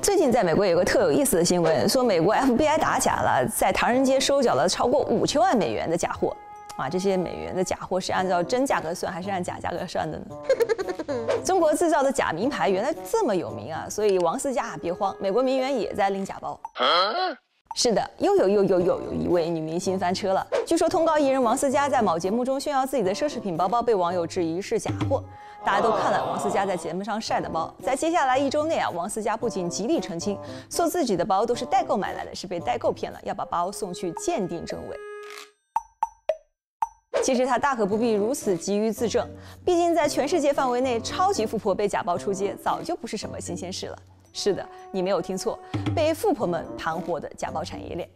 最近在美国有个特有意思的新闻，说美国 FBI 打假了，在唐人街收缴了超过5000万美元的假货。啊，这些美元的假货是按照真价格算还是按假价格算的呢？中国制造的假名牌原来这么有名啊！所以王思佳别慌，美国名媛也在拎假包。是的，又有一位女明星翻车了。据说通告艺人王思佳在某节目中炫耀自己的奢侈品包包，被网友质疑是假货。大家都看了王思佳在节目上晒的包，在接下来1周内啊，王思佳不仅极力澄清，说自己的包都是代购买来的，是被代购骗了，要把包送去鉴定真伪。其实他大可不必如此急于自证，毕竟在全世界范围内，超级富婆被假包出街早就不是什么新鲜事了。是的，你没有听错，被富婆们盘活的假包产业链。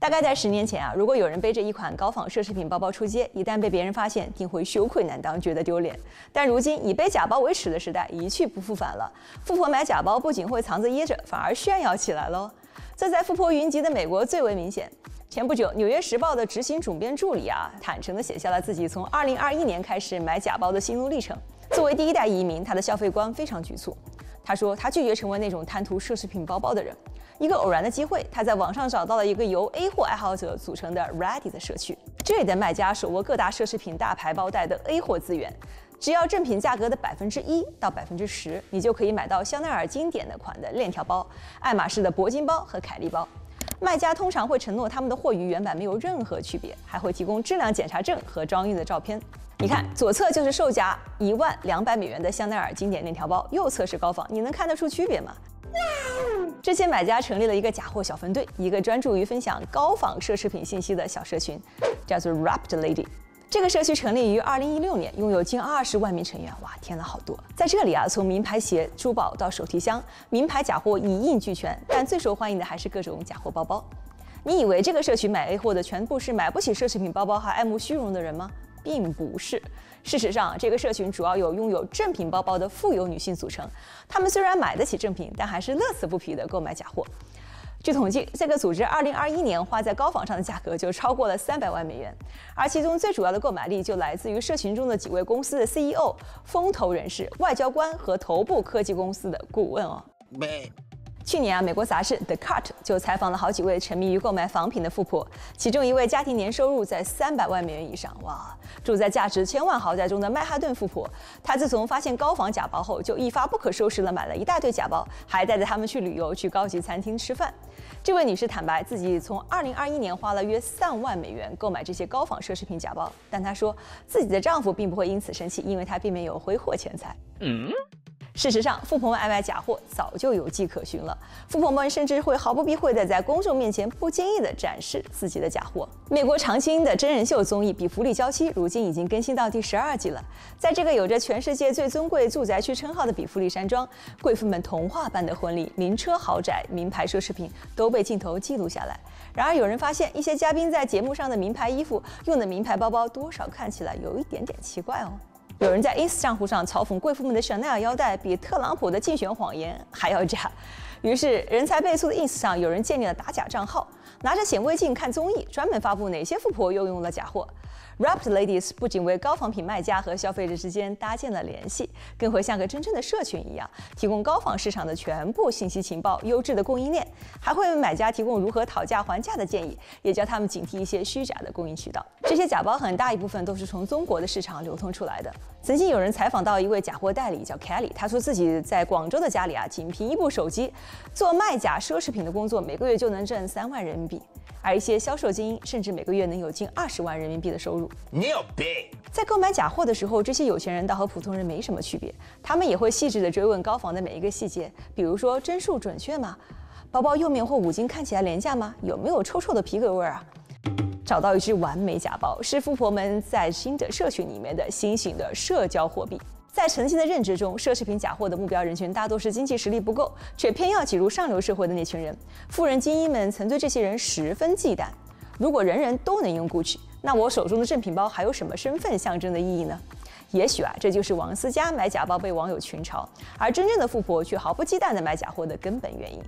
大概在10年前啊，如果有人背着一款高仿奢侈品包包出街，一旦被别人发现，定会羞愧难当，觉得丢脸。但如今以背假包为耻的时代一去不复返了，富婆买假包不仅会藏着掖着，反而炫耀起来喽。这在富婆云集的美国最为明显。前不久，《纽约时报》的执行总编助理坦诚地写下了自己从2021年开始买假包的心路历程。作为第一代移民，他的消费观非常局促。他说，他拒绝成为那种贪图奢侈品包包的人。一个偶然的机会，他在网上找到了一个由 A 货爱好者组成的 Reddit 社区，这里的卖家手握各大奢侈品大牌包袋的 A 货资源，只要正品价格的1%到10%，你就可以买到香奈儿经典的款的链条包、爱马仕的铂金包和凯利包。卖家通常会承诺他们的货与原版没有任何区别，还会提供质量检查证和装运的照片。你看，左侧就是售价11200美元的香奈儿经典链条包，右侧是高仿，你能看得出区别吗？这些买家成立了一个假货小分队，一个专注于分享高仿奢侈品信息的小社群，叫做 Rapt Ladies。这个社区成立于2016年，拥有近20万名成员。哇，天哪，好多！在这里啊，从名牌鞋、珠宝到手提箱，名牌假货一应俱全。但最受欢迎的还是各种假货包包。你以为这个社区买 A 货的全部是买不起奢侈品包包还爱慕虚荣的人吗？并不是。事实上，这个社群主要由拥有正品包包的富有女性组成。她们虽然买得起正品，但还是乐此不疲地购买假货。据统计，这个组织2021年花在高仿上的价格就超过了300万美元，而其中最主要的购买力就来自于社群中的几位公司的 CEO、风投人士、外交官和头部科技公司的顾问哦。去年啊，美国杂志《The Cut》就采访了好几位沉迷于购买仿品的富婆，其中一位家庭年收入在300万美元以上，哇，住在价值千万豪宅中的曼哈顿富婆，她自从发现高仿假包后，就一发不可收拾了，买了一大堆假包，还带着他们去旅游、去高级餐厅吃饭。这位女士坦白，自己从2021年花了约3万美元购买这些高仿奢侈品假包，但她说自己的丈夫并不会因此生气，因为她并没有挥霍钱财。事实上，富婆们爱买假货早就有迹可循了。富婆们甚至会毫不避讳地在公众面前不经意地展示自己的假货。美国常青的真人秀综艺《比弗利娇妻》如今已经更新到第12季了。在这个有着全世界最尊贵住宅区称号的比弗利山庄，贵妇们童话般的婚礼、名车豪宅、名牌奢侈品都被镜头记录下来。然而，有人发现一些嘉宾在节目上的名牌衣服、用的名牌包包，多少看起来有一点点奇怪哦。有人在 Ins 账户上嘲讽贵妇们的香奈儿腰带比特朗普的竞选谎言还要假，于是人才辈出的 Ins 上有人建立了打假账号，拿着显微镜看综艺，专门发布哪些富婆又用了假货。Rapt Ladies 不仅为高仿品卖家和消费者之间搭建了联系，更会像个真正的社群一样，提供高仿市场的全部信息情报、优质的供应链，还会为买家提供如何讨价还价的建议，也教他们警惕一些虚假的供应渠道。这些假包很大一部分都是从中国的市场流通出来的。曾经有人采访到一位假货代理叫 Kelly， 她说自己在广州的家里啊，仅凭一部手机，做卖假奢侈品的工作，每个月就能挣3万人民币，而一些销售精英甚至每个月能有近20万人民币的收入。你有病！在购买假货的时候，这些有钱人倒和普通人没什么区别，他们也会细致地追问高仿的每一个细节，比如说针数准确吗？包包釉面或五金看起来廉价吗？有没有臭臭的皮革味啊？找到一只完美假包，是富婆们在新的社群里面的新型的社交货币。在曾经的认知中，奢侈品假货的目标人群大多是经济实力不够，却偏要挤入上流社会的那群人。富人精英们曾对这些人十分忌惮。如果人人都能用 Gucci， 那我手中的正品包还有什么身份象征的意义呢？也许啊，这就是王思佳买假包被网友群嘲，而真正的富婆却毫不忌惮地买假货的根本原因。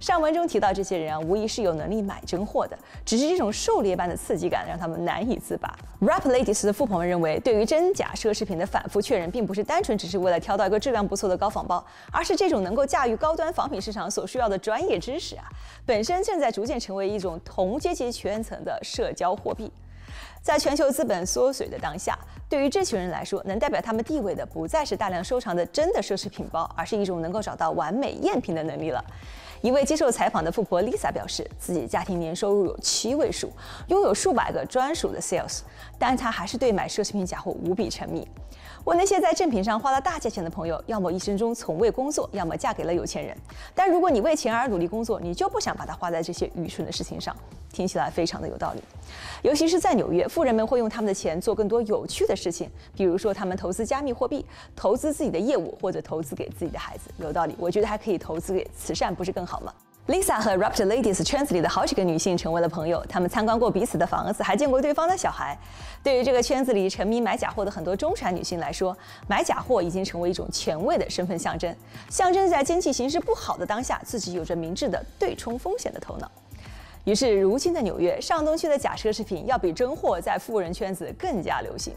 上文中提到这些人啊，无疑是有能力买真货的，只是这种狩猎般的刺激感让他们难以自拔。Rapt Ladies 的富婆们认为，对于真假奢侈品的反复确认，并不是单纯只是为了挑到一个质量不错的高仿包，而是这种能够驾驭高端仿品市场所需要的专业知识啊，本身正在逐渐成为一种同阶级圈层的社交货币。 在全球资本缩水的当下，对于这群人来说，能代表他们地位的不再是大量收藏的真的奢侈品包，而是一种能够找到完美赝品的能力了。一位接受采访的富婆 Lisa 表示，自己家庭年收入有7位数，拥有数百个专属的 sales， 但她还是对买奢侈品假货无比沉迷。我那些在正品上花了大价钱的朋友，要么一生中从未工作，要么嫁给了有钱人。但如果你为钱而努力工作，你就不想把它花在这些愚蠢的事情上。听起来非常的有道理，尤其是在纽约。 富人们会用他们的钱做更多有趣的事情，比如说他们投资加密货币、投资自己的业务或者投资给自己的孩子，有道理。我觉得还可以投资给慈善，不是更好吗？ Lisa 和 Rapt Ladies 圈子里的好几个女性成为了朋友，她们参观过彼此的房子，还见过对方的小孩。对于这个圈子里沉迷买假货的很多中产女性来说，买假货已经成为一种前卫的身份象征，象征在经济形势不好的当下，自己有着明智的对冲风险的头脑。 于是，如今的纽约上东区的假奢侈品要比真货在富人圈子更加流行。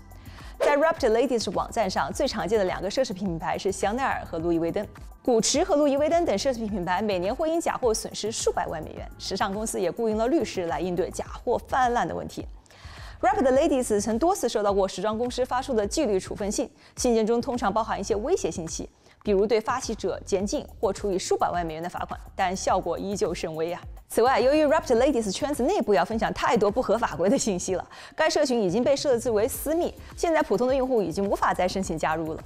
在 Rapt Ladies 网站上，最常见的2个奢侈品品牌是香奈儿和路易威登。古驰和路易威登等奢侈品品牌每年会因假货损失数百万美元，时尚公司也雇佣了律师来应对假货泛滥的问题。 Rapt Ladies 曾多次收到过时装公司发出的纪律处分信，信件中通常包含一些威胁信息，比如对发起者监禁或处以数百万美元的罚款，但效果依旧甚微啊。 此外，由于 Rapt Ladies 圈子内部要分享太多不合法规的信息了，该社群已经被设置为私密，现在普通的用户已经无法再申请加入了。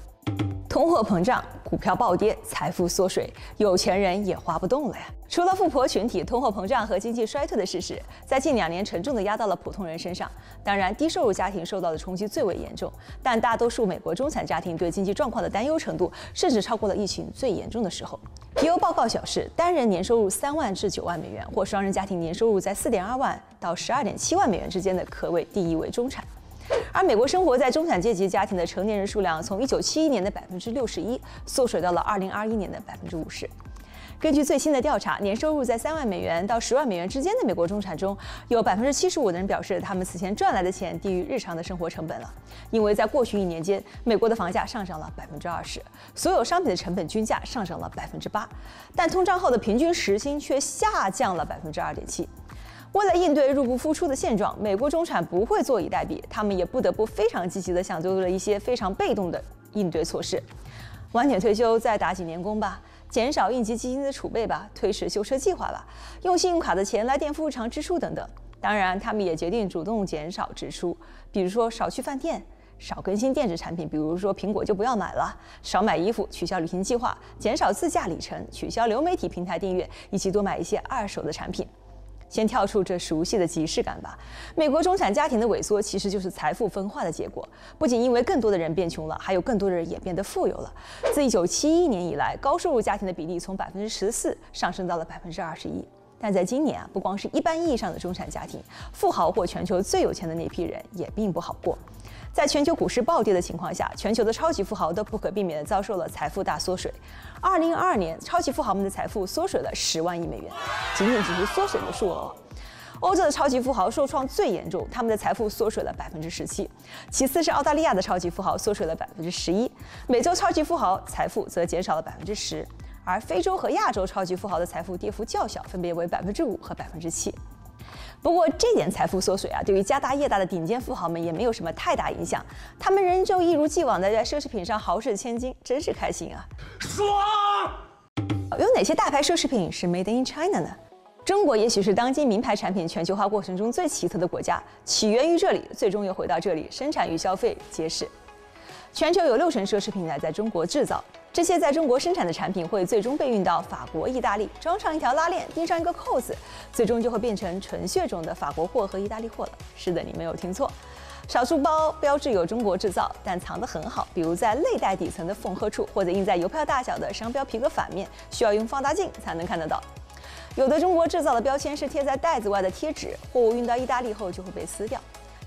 通货膨胀、股票暴跌、财富缩水，有钱人也花不动了呀。除了富婆群体通货膨胀和经济衰退的事实，在近2年沉重地压到了普通人身上。当然，低收入家庭受到的冲击最为严重，但大多数美国中产家庭对经济状况的担忧程度，甚至超过了疫情最严重的时候。 也有报告表示，单人年收入3万至9万美元，或双人家庭年收入在4.2万到12.7万美元之间的，可谓第一位中产。而美国生活在中产阶级家庭的成年人数量，从1971年的61%缩水到了2021年的50%。根据最新的调查，年收入在3万美元到10万美元之间的美国中产中，有75%的人表示，他们此前赚来的钱低于日常的生活成本了。因为在过去1年间，美国的房价上涨了20%，所有商品的成本均价上涨了8%，但通胀后的平均时薪却下降了2.7%。 为了应对入不敷出的现状，美国中产不会坐以待毙，他们也不得不非常积极地想出了一些非常被动的应对措施：晚点退休，再打几年工吧。 减少应急基金的储备吧，推迟修车计划吧，用信用卡的钱来垫付日常支出等等。当然，他们也决定主动减少支出，比如说少去饭店，少更新电子产品，比如说苹果就不要买了，少买衣服，取消旅行计划，减少自驾里程，取消流媒体平台订阅，以及多买一些二手的产品。先跳出这熟悉的即视感吧。美国中产家庭的萎缩其实就是财富分化的结果，不仅因为更多的人变穷了，还有更多的人也变得富有了。自1971年以来，高收入家庭的比例从14%上升到了21%。但在今年啊，不光是一般意义上的中产家庭，富豪或全球最有钱的那批人也并不好过。在全球股市暴跌的情况下，全球的超级富豪都不可避免地遭受了财富大缩水。2022年，超级富豪们的财富缩水了10万亿美元，仅仅只是缩水的数额。欧洲的超级富豪受创最严重，他们的财富缩水了17%，其次是澳大利亚的超级富豪缩水了11%，美洲超级富豪财富则减少了10%。 而非洲和亚洲超级富豪的财富跌幅较小，分别为5%和7%。不过，这点财富缩水啊，对于家大业大的顶尖富豪们也没有什么太大影响，他们仍旧一如既往的在奢侈品上豪掷千金，真是开心啊！爽！有哪些大牌奢侈品是 Made in China 呢？ 中国也许是当今名牌产品全球化过程中最奇特的国家，起源于这里，最终又回到这里，生产与消费皆是。 全球有60%奢侈品牌在中国制造，这些在中国生产的产品会最终被运到法国、意大利，装上一条拉链，钉上一个扣子，最终就会变成纯血种的法国货和意大利货了。是的，你没有听错。少数包标志有中国制造，但藏得很好，比如在内袋底层的缝合处，或者印在邮票大小的商标皮革反面，需要用放大镜才能看得到。有的中国制造的标签是贴在袋子外的贴纸，货物运到意大利后就会被撕掉。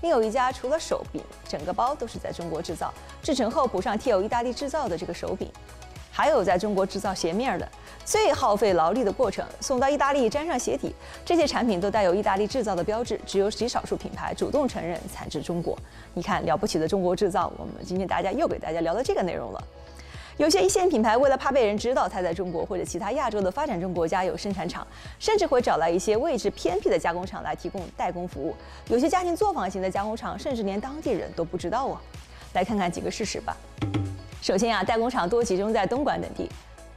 另有一家除了手柄，整个包都是在中国制造，制成后补上贴有意大利制造的这个手柄。还有在中国制造鞋面的，最耗费劳力的过程，送到意大利粘上鞋底。这些产品都带有意大利制造的标志，只有极少数品牌主动承认产自中国。你看，了不起的中国制造，我们今天大家又给大家聊到这个内容了。有些一线品牌为了怕被人知道它在中国或者其他亚洲的发展中国家有生产厂，甚至会找来一些位置偏僻的加工厂来提供代工服务。有些家庭作坊型的加工厂，甚至连当地人都不知道啊。来看看几个事实吧。首先啊，代工厂多集中在东莞等地。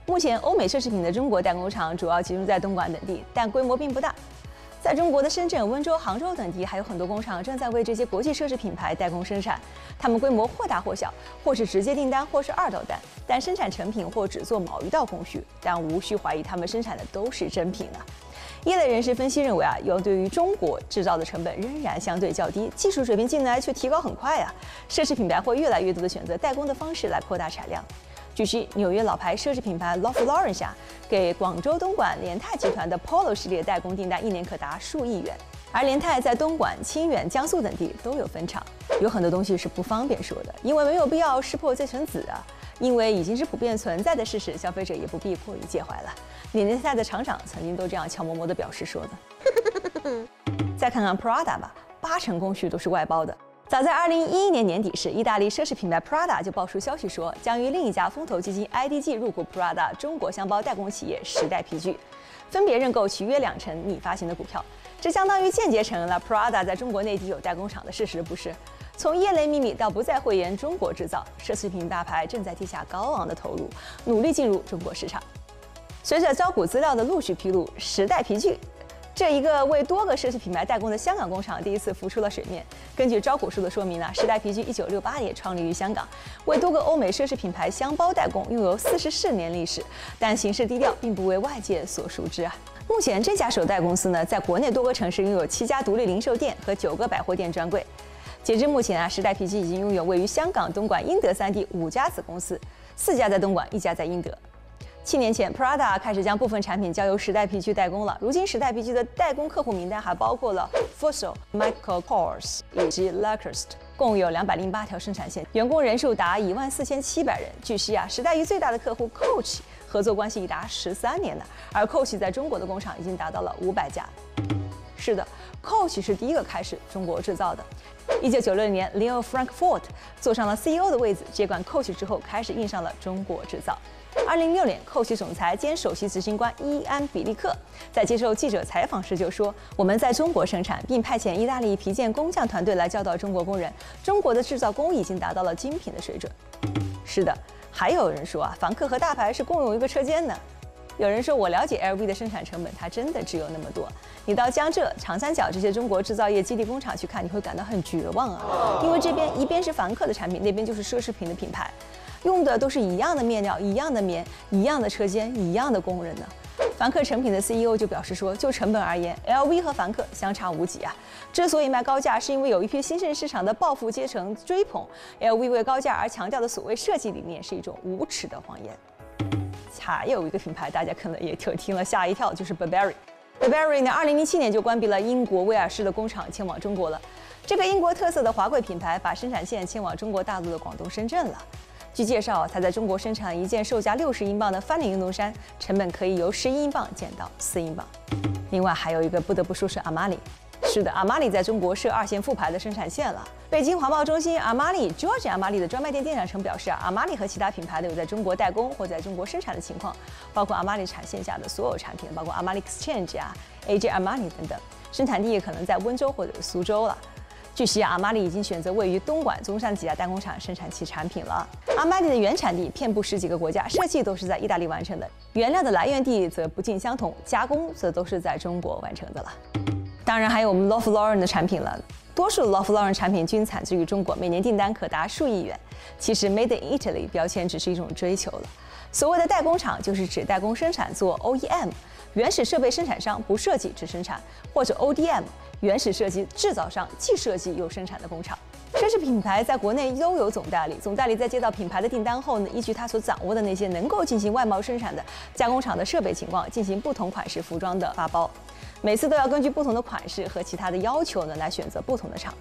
目前欧美奢侈品的中国代工厂主要集中在东莞等地，但规模并不大。在中国的深圳、温州、杭州等地，还有很多工厂正在为这些国际奢侈品牌代工生产。它们规模或大或小，或是直接订单，或是二道单，但生产成品或只做某一道工序。但无需怀疑，他们生产的都是真品啊。业内人士分析认为啊，对于中国制造的成本仍然相对较低，技术水平近来却提高很快啊。奢侈品牌会越来越多的选择代工的方式来扩大产量。据悉，纽约老牌奢侈品牌 Love Lauren 下给广州、东莞联泰集团的 Polo 系列代工订单一年可达数亿元，而联泰在东莞、清远、江苏等地都有分厂。有很多东西是不方便说的，因为没有必要识破罪臣子啊。因为已经是普遍存在的事实，消费者也不必过于介怀了。联泰的厂长曾经都这样悄摸摸地表示说的。再看看 Prada 吧，80%工序都是外包的。早在2011年年底时，意大利奢侈品牌 Prada 就爆出消息说，将与另一家风投基金 IDG 入股 Prada 中国箱包代工企业时代皮具，分别认购其约20%拟发行的股票。这相当于间接承认了 Prada 在中国内地有代工厂的事实，不是？从业内秘密到不再讳言中国制造，奢侈品大牌正在地下高昂的投入，努力进入中国市场。随着招股资料的陆续披露，时代皮具这一个为多个奢侈品牌代工的香港工厂第一次浮出了水面。根据招股书的说明呢，时代皮具1968年创立于香港，为多个欧美奢侈品牌箱包代工，拥有44年历史，但行事低调，并不为外界所熟知啊。目前这家手袋公司呢，在国内多个城市拥有7家独立零售店和9个百货店专柜。截至目前啊，时代皮具已经拥有位于香港、东莞、英德3地5家子公司，4家在东莞，1家在英德。7年前 ，Prada 开始将部分产品交由时代皮具代工了。如今，时代皮具的代工客户名单还包括了 Fossil、Michael Kors 以及 Lacoste， 共有208条生产线，员工人数达14700人。据悉啊，时代与最大的客户 Coach 合作关系已达13年了，而 Coach 在中国的工厂已经达到了500家。是的 ，Coach 是第一个开始中国制造的。1996年 ，Leo Frankfort 坐上了 CEO 的位子，接管 Coach 之后，开始印上了中国制造。2006年，Coach总裁兼首席执行官伊安·比利克在接受记者采访时就说：“我们在中国生产，并派遣意大利皮件工匠团队来教导中国工人。中国的制造工艺已经达到了精品的水准。”是的，还有人说啊，凡客和大牌是共用一个车间呢。有人说我了解 LV 的生产成本，它真的只有那么多。你到江浙、长三角这些中国制造业基地工厂去看，你会感到很绝望啊，因为这边一边是凡客的产品，那边就是奢侈品的品牌。用的都是一样的面料、一样的棉、一样的车间、一样的工人呢。凡客成品的 CEO 就表示说，就成本而言 ，LV 和凡客相差无几啊。之所以卖高价，是因为有一批新兴市场的暴富阶层追捧 LV 为高价而强调的所谓设计理念，是一种无耻的谎言。还有一个品牌，大家可能也听了吓一跳，就是 Burberry。Burberry 呢，2007年就关闭了英国威尔士的工厂，迁往中国了。这个英国特色的华贵品牌，把生产线迁往中国大陆的广东深圳了。据介绍，它在中国生产一件售价60英镑的翻领运动衫，成本可以由11英镑减到4英镑。另外还有一个不得不说是阿玛尼。是的，阿玛尼在中国设2线副牌的生产线了。北京环贸中心阿玛尼 George 阿玛尼的专卖店店长曾表示啊，阿玛尼和其他品牌都有在中国代工或在中国生产的情况，包括阿玛尼产线下的所有产品，包括阿玛尼 Exchange 啊、AJ 阿玛尼等等，生产地也可能在温州或者苏州了。据悉，阿玛尼已经选择位于东莞、中山几家代工厂生产其产品了。阿玛尼的原产地遍布10几个国家，设计都是在意大利完成的，原料的来源地则不尽相同，加工则都是在中国完成的了。当然，还有我们 Love Lauren 的产品了。多数 Love Lauren 产品均产自于中国，每年订单可达数亿元。其实 Made in Italy 标签只是一种追求了。所谓的代工厂，就是指代工生产做 OEM， 原始设备生产商，不设计只生产，或者 ODM。原始设计制造商，既设计又生产的工厂。奢侈品牌在国内都有总代理，总代理在接到品牌的订单后呢，依据他所掌握的那些能够进行外贸生产的加工厂的设备情况，进行不同款式服装的发包，每次都要根据不同的款式和其他的要求呢，来选择不同的厂。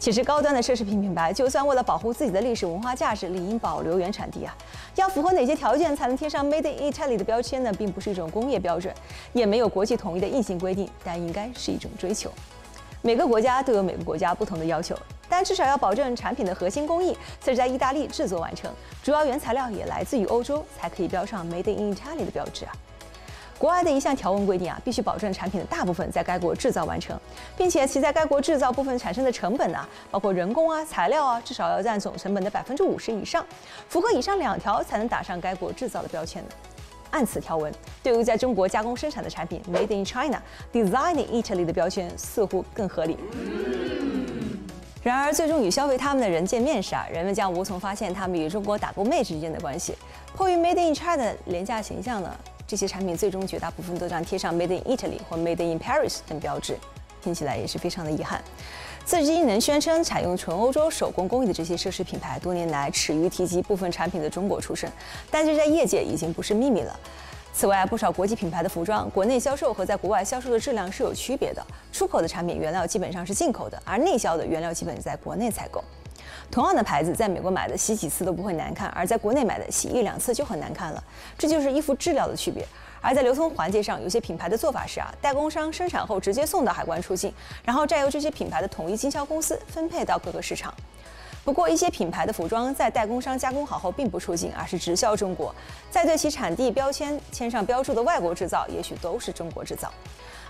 其实高端的奢侈品品牌，就算为了保护自己的历史文化价值，理应保留原产地啊。要符合哪些条件才能贴上 Made in Italy 的标签呢？并不是一种工业标准，也没有国际统一的硬性规定，但应该是一种追求。每个国家都有每个国家不同的要求，但至少要保证产品的核心工艺是在意大利制作完成，主要原材料也来自于欧洲，才可以标上 Made in Italy 的标志啊。 国外的一项条文规定啊，必须保证产品的大部分在该国制造完成，并且其在该国制造部分产生的成本呢、包括人工啊、材料啊，至少要占总成本的50%以上。符合以上两条，才能打上该国制造的标签呢。按此条文，对于在中国加工生产的产品 Made in China、Design in Italy 的标签似乎更合理。 然而，最终与消费他们的人见面时啊，人们将无从发现他们与中国打工妹之间的关系。迫于 Made in China 的廉价形象呢，这些产品最终绝大部分都将贴上 Made in Italy 或 Made in Paris 等标志，听起来也是非常的遗憾。至今能宣称采用纯欧洲手工工艺的这些奢侈品牌，多年来耻于提及部分产品的中国出身，但这在业界已经不是秘密了。 此外，不少国际品牌的服装，国内销售和在国外销售的质量是有区别的。出口的产品原料基本上是进口的，而内销的原料基本在国内采购。同样的牌子，在美国买的洗几次都不会难看，而在国内买的洗1、2次就很难看了。这就是衣服质量的区别。而在流通环节上，有些品牌的做法是代工商生产后直接送到海关出境，然后再由这些品牌的统一经销公司分配到各个市场。 不过，一些品牌的服装在代工商加工好后并不出境，而是直销中国。在对其产地标签签上标注的外国制造，也许都是中国制造。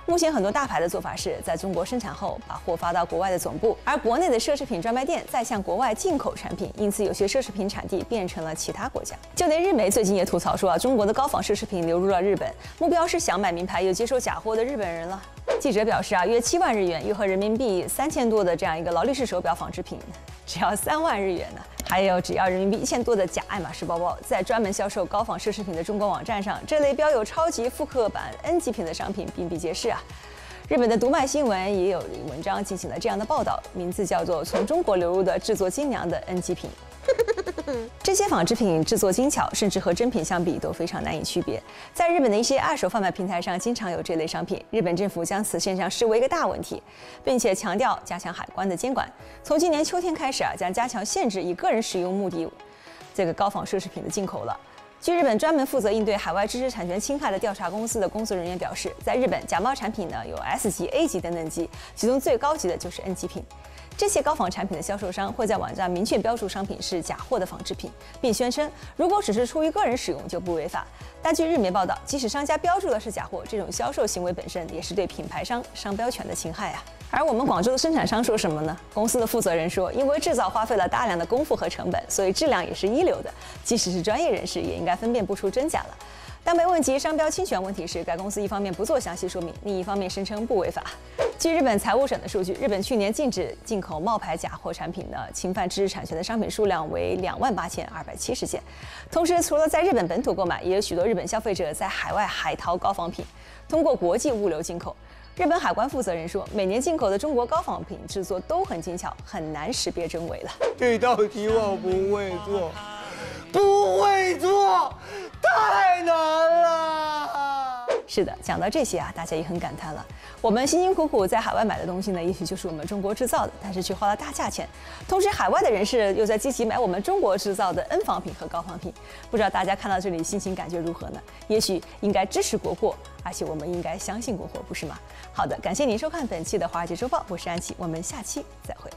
目前很多大牌的做法是在中国生产后，把货发到国外的总部，而国内的奢侈品专卖店再向国外进口产品。因此，有些奢侈品产地变成了其他国家。就连日媒最近也吐槽说中国的高仿奢侈品流入了日本，目标是想买名牌又接受假货的日本人了。 记者表示约7万日元，约合人民币3000多的这样一个劳力士手表仿制品，只要3万日元呢。还有只要人民币1000多的假爱马仕包包，在专门销售高仿奢侈品的中国网站上，这类标有超级复刻版 N 级品的商品比比皆是啊。日本的读卖新闻也有文章进行了这样的报道，名字叫做“从中国流入的制作精良的 N 级品”。 这些仿制品制作精巧，甚至和真品相比都非常难以区别。在日本的一些二手贩卖平台上，经常有这类商品。日本政府将此现象视为一个大问题，并且强调加强海关的监管。从今年秋天开始将加强限制以个人使用目的这个高仿奢侈品的进口了。 据日本专门负责应对海外知识产权侵害的调查公司的工作人员表示，在日本假冒产品呢有 S 级、A 级等等级，其中最高级的就是 N 级品。这些高仿产品的销售商会在网站明确标注商品是假货的仿制品，并宣称如果只是出于个人使用就不违法。但据日媒报道，即使商家标注的是假货，这种销售行为本身也是对品牌商商标权的侵害啊。 而我们广州的生产商说什么呢？公司的负责人说，因为制造花费了大量的功夫和成本，所以质量也是一流的。即使是专业人士，也应该分辨不出真假了。但被问及商标侵权问题时，该公司一方面不做详细说明，另一方面声称不违法。据日本财务省的数据，日本去年禁止进口冒牌假货产品呢，侵犯知识产权的商品数量为28,270件。同时，除了在日本本土购买，也有许多日本消费者在海外海淘高仿品，通过国际物流进口。 日本海关负责人说，每年进口的中国高仿品制作都很精巧，很难识别真伪了。这道题我不会做，不会做，太难了。是的，讲到这些大家也很感叹了。我们辛辛苦苦在海外买的东西呢，也许就是我们中国制造的，但是却花了大价钱。同时，海外的人士又在积极买我们中国制造的 N 仿品和高仿品。不知道大家看到这里心情感觉如何呢？也许应该支持国货。 而且我们应该相信国货，不是吗？好的，感谢您收看本期的《华尔街周报》，我是安琪，我们下期再会。